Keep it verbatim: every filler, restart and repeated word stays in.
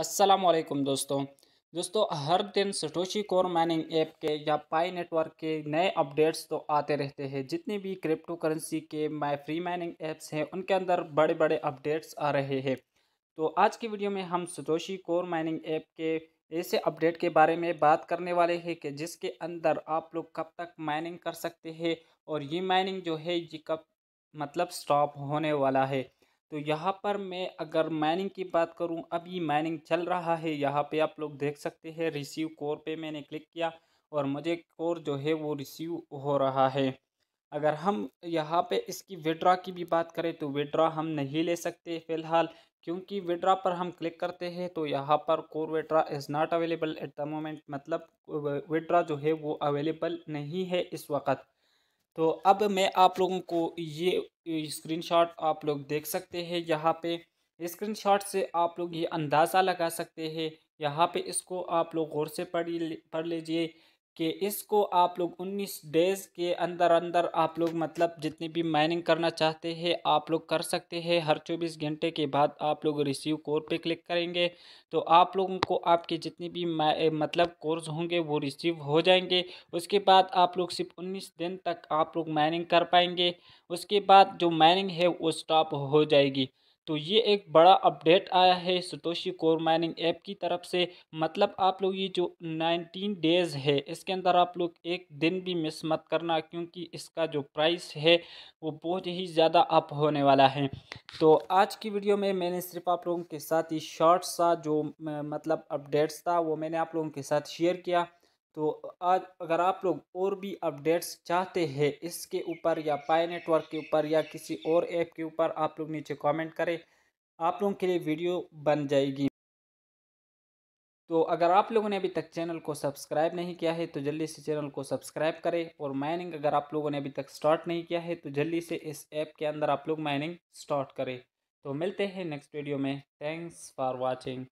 अस्सलामुअलैकुम दोस्तों दोस्तों हर दिन सटोशी कोर माइनिंग ऐप के या पाई नेटवर्क के नए अपडेट्स तो आते रहते हैं। जितने भी क्रिप्टो करेंसी के माई फ्री माइनिंग ऐप्स हैं उनके अंदर बड़े बड़े अपडेट्स आ रहे हैं। तो आज की वीडियो में हम सटोशी कोर माइनिंग ऐप के ऐसे अपडेट के बारे में बात करने वाले हैं कि जिसके अंदर आप लोग कब तक माइनिंग कर सकते हैं और ये माइनिंग जो है ये कब मतलब स्टॉप होने वाला है। तो यहाँ पर मैं अगर माइनिंग की बात करूँ, अभी माइनिंग चल रहा है। यहाँ पे आप लोग देख सकते हैं रिसीव कोर पे मैंने क्लिक किया और मुझे कोर जो है वो रिसीव हो रहा है। अगर हम यहाँ पे इसकी विड्रा की भी बात करें तो विड्रा हम नहीं ले सकते फ़िलहाल, क्योंकि विड्रा पर हम क्लिक करते हैं तो यहाँ पर core withdraw is not available at the moment, मतलब विड्रा जो है वो अवेलेबल नहीं है इस वक्त। तो अब मैं आप लोगों को ये स्क्रीनशॉट आप लोग देख सकते हैं। यहाँ पे स्क्रीनशॉट से आप लोग ये अंदाज़ा लगा सकते हैं। यहाँ पे इसको आप लोग गौर से पढ़ पढ़ लीजिए कि इसको आप लोग उन्नीस डेज़ के अंदर अंदर आप लोग मतलब जितनी भी माइनिंग करना चाहते हैं आप लोग कर सकते हैं। हर चौबीस घंटे के बाद आप लोग रिसीव कोर पे क्लिक करेंगे तो आप लोगों को आपके जितने भी मतलब कोर्स होंगे वो रिसीव हो जाएंगे। उसके बाद आप लोग सिर्फ उन्नीस दिन तक आप लोग माइनिंग कर पाएंगे, उसके बाद जो माइनिंग है वो स्टॉप हो जाएगी। तो ये एक बड़ा अपडेट आया है सतोशी कोर माइनिंग ऐप की तरफ से। मतलब आप लोग ये जो नाइनटीन डेज़ है इसके अंदर आप लोग एक दिन भी मिस मत करना, क्योंकि इसका जो प्राइस है वो बहुत ही ज़्यादा अप होने वाला है। तो आज की वीडियो में मैंने सिर्फ आप लोगों के साथ ही शॉर्ट सा जो मतलब अपडेट्स था वो मैंने आप लोगों के साथ शेयर किया। तो आज अगर आप लोग और भी अपडेट्स चाहते हैं इसके ऊपर या पाई नेटवर्क के ऊपर या किसी और ऐप के ऊपर आप लोग नीचे कमेंट करें, आप लोगों के लिए वीडियो बन जाएगी। तो अगर आप लोगों ने अभी तक चैनल को सब्सक्राइब नहीं किया है तो जल्दी से चैनल को सब्सक्राइब करें, और माइनिंग अगर आप लोगों ने अभी तक स्टार्ट नहीं किया है तो जल्दी से इस ऐप के अंदर आप लोग माइनिंग स्टार्ट करें। तो मिलते हैं नेक्स्ट वीडियो में। Thanks for watching.